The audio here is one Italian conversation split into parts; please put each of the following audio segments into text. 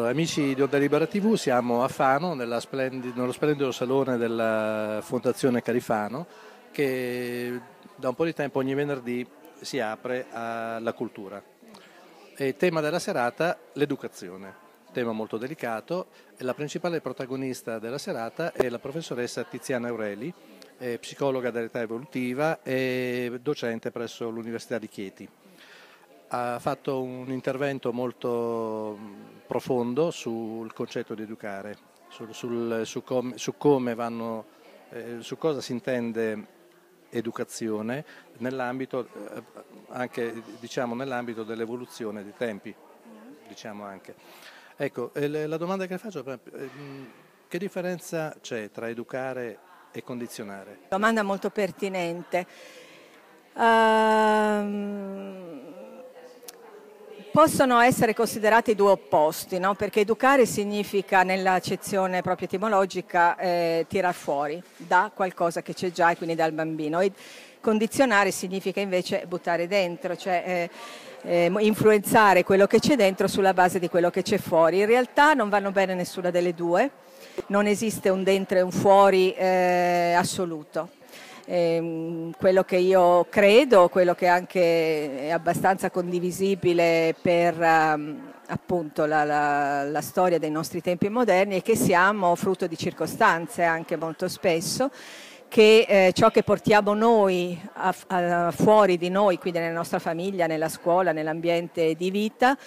Amici di Onda Libera TV, siamo a Fano, nello splendido salone della Fondazione Carifano, che da un po' di tempo ogni venerdì si apre alla cultura. Il tema della serata è l'educazione, tema molto delicato, e la principale protagonista della serata è la professoressa Tiziana Aureli, psicologa dell'età evolutiva e docente presso l'Università di Chieti. Ha fatto un intervento molto profondo sul concetto di educare, su cosa si intende educazione nell'ambito anche, diciamo, nell'ambito dell'evoluzione dei tempi, diciamo anche. Ecco, la domanda che faccio è: che differenza c'è tra educare e condizionare? Domanda molto pertinente. Possono essere considerati due opposti, no? Perché educare significa, nell'accezione proprio etimologica, tirar fuori da qualcosa che c'è già e quindi dal bambino. E condizionare significa invece buttare dentro, cioè influenzare quello che c'è dentro sulla base di quello che c'è fuori. In realtà non vanno bene nessuna delle due, non esiste un dentro e un fuori assoluto. Quello che io credo, quello che anche è abbastanza condivisibile per appunto la storia dei nostri tempi moderni, è che siamo frutto di circostanze anche molto spesso, che ciò che portiamo noi fuori di noi, quindi nella nostra famiglia, nella scuola, nell'ambiente di vita,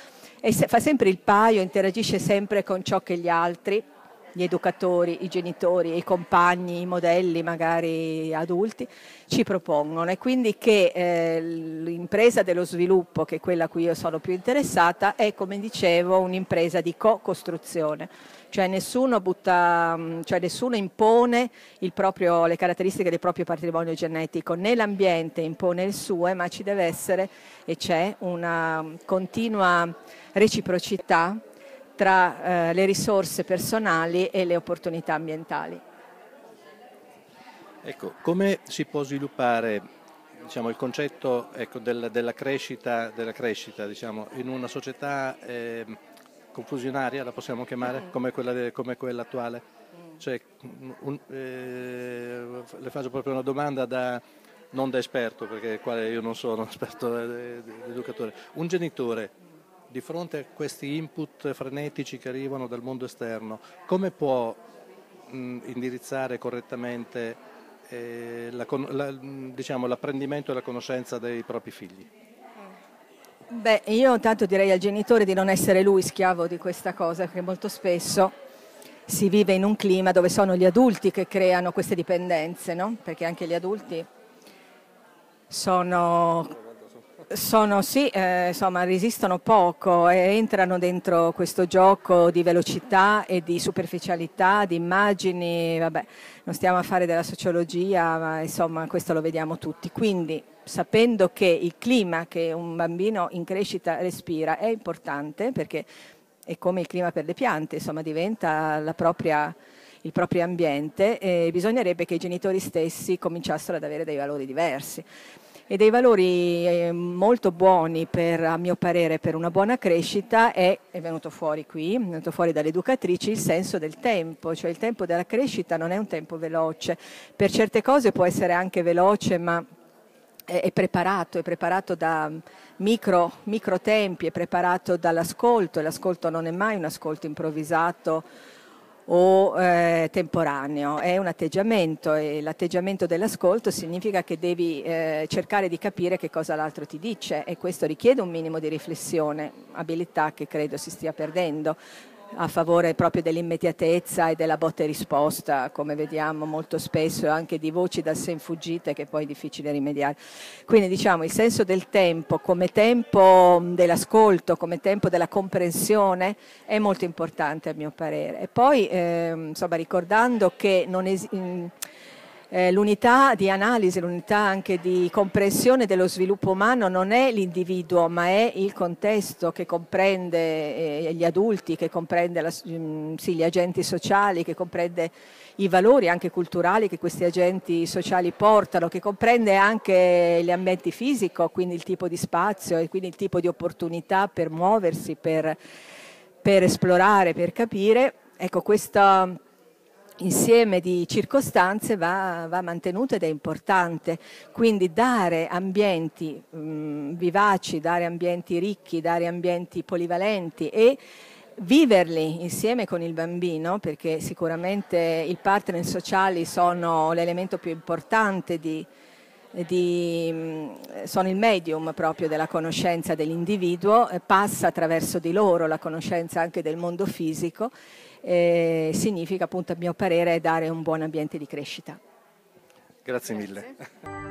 e fa sempre il paio, interagisce sempre con ciò che gli altri, gli educatori, i genitori, i compagni, i modelli magari adulti ci propongono, e quindi che l'impresa dello sviluppo, che è quella a cui io sono più interessata, è, come dicevo, un'impresa di co-costruzione, cioè nessuno impone le caratteristiche del proprio patrimonio genetico, né l'ambiente impone le sue, ma ci deve essere e c'è una continua reciprocità tra le risorse personali e le opportunità ambientali. Ecco, come si può sviluppare, diciamo, il concetto, ecco, della crescita, diciamo, in una società confusionaria, la possiamo chiamare, come quella attuale? Cioè, le faccio proprio una domanda non da esperto, perché quale io non sono esperto educatore. Un genitore, di fronte a questi input frenetici che arrivano dal mondo esterno, come può indirizzare correttamente diciamo, l'apprendimento e la conoscenza dei propri figli? Beh, io intanto direi al genitore di non essere lui schiavo di questa cosa, perché molto spesso si vive in un clima dove sono gli adulti che creano queste dipendenze, no? Perché anche gli adulti insomma, resistono poco e entrano dentro questo gioco di velocità e di superficialità, di immagini. Vabbè, non stiamo a fare della sociologia, ma insomma questo lo vediamo tutti. Quindi, sapendo che il clima che un bambino in crescita respira è importante, perché è come il clima per le piante, insomma diventa il proprio ambiente, e bisognerebbe che i genitori stessi cominciassero ad avere dei valori diversi. E dei valori molto buoni, a mio parere, per una buona crescita è venuto fuori qui, è venuto fuori dalle educatrici, il senso del tempo, cioè il tempo della crescita non è un tempo veloce, per certe cose può essere anche veloce, ma è preparato da micro tempi, è preparato dall'ascolto, e l'ascolto non è mai un ascolto improvvisato o temporaneo, è un atteggiamento, e l'atteggiamento dell'ascolto significa che devi cercare di capire che cosa l'altro ti dice, e questo richiede un minimo di riflessione, abilità che credo si stia perdendo a favore proprio dell'immediatezza e della botta e risposta, come vediamo molto spesso, anche di voci da sé infuggite che poi è difficile rimediare. Quindi, diciamo, il senso del tempo come tempo dell'ascolto, come tempo della comprensione è molto importante, a mio parere. E poi insomma, ricordando che non l'unità di analisi, l'unità anche di comprensione dello sviluppo umano non è l'individuo, ma è il contesto che comprende gli adulti, che comprende gli agenti sociali, che comprende i valori anche culturali che questi agenti sociali portano, che comprende anche l'ambiente fisico, quindi il tipo di spazio e quindi il tipo di opportunità per muoversi, per per esplorare, per capire, ecco, questo insieme di circostanze va mantenuto ed è importante. Quindi dare ambienti vivaci, dare ambienti ricchi, dare ambienti polivalenti e viverli insieme con il bambino, perché sicuramente i partner sociali sono l'elemento più importante sono il medium proprio della conoscenza dell'individuo, passa attraverso di loro la conoscenza anche del mondo fisico, significa appunto, a mio parere, dare un buon ambiente di crescita. Grazie mille.